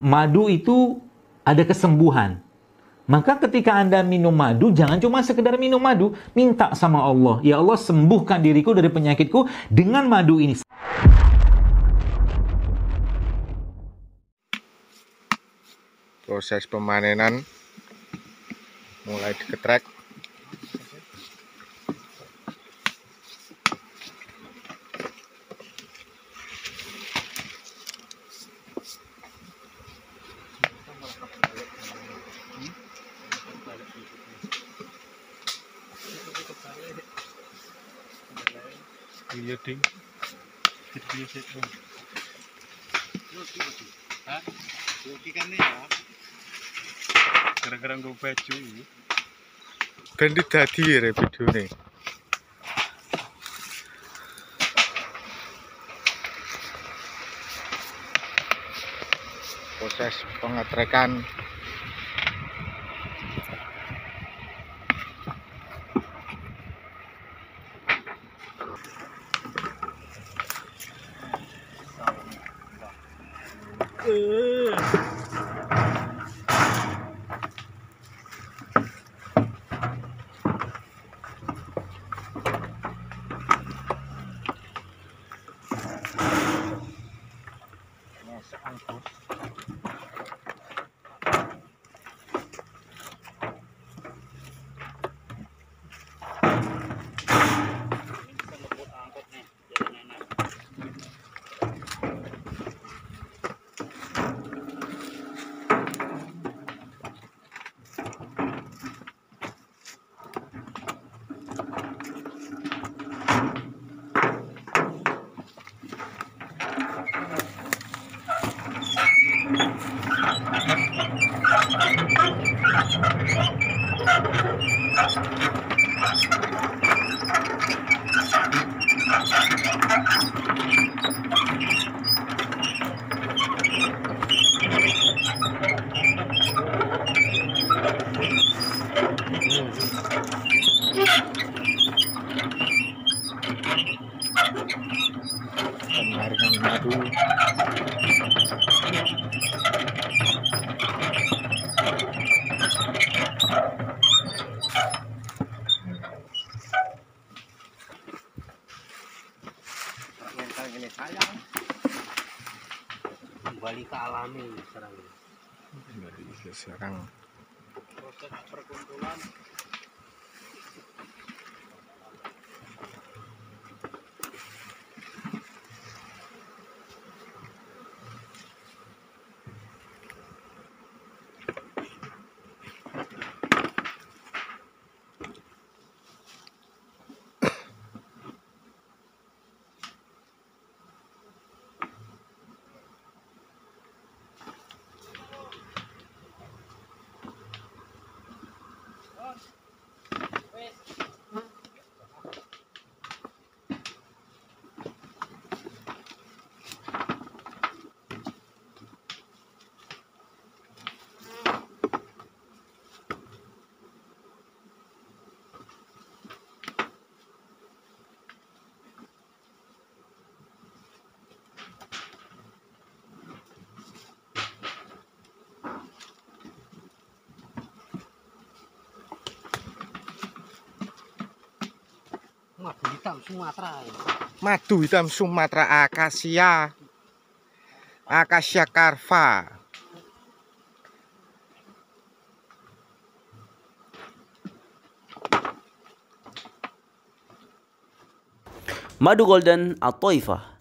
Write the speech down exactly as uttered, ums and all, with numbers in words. madu itu ada kesembuhan. Maka ketika Anda minum madu, jangan cuma sekedar minum madu. Minta sama Allah, ya Allah sembuhkan diriku dari penyakitku dengan madu ini. Proses pemanenan mulai diketrek. Iya ding, jadi setrum. Roti baju, ah, roti kan ya. Gara-gara gue baju ini. Kan di tadi ya video nih. Proses pengetrekan. Kembali ke alami sekarang. Sekarang proses perkumpulan. Madu hitam Sumatera. Madu hitam Sumatera akasia. Akasia carva. Madu golden Ath-Thoifah.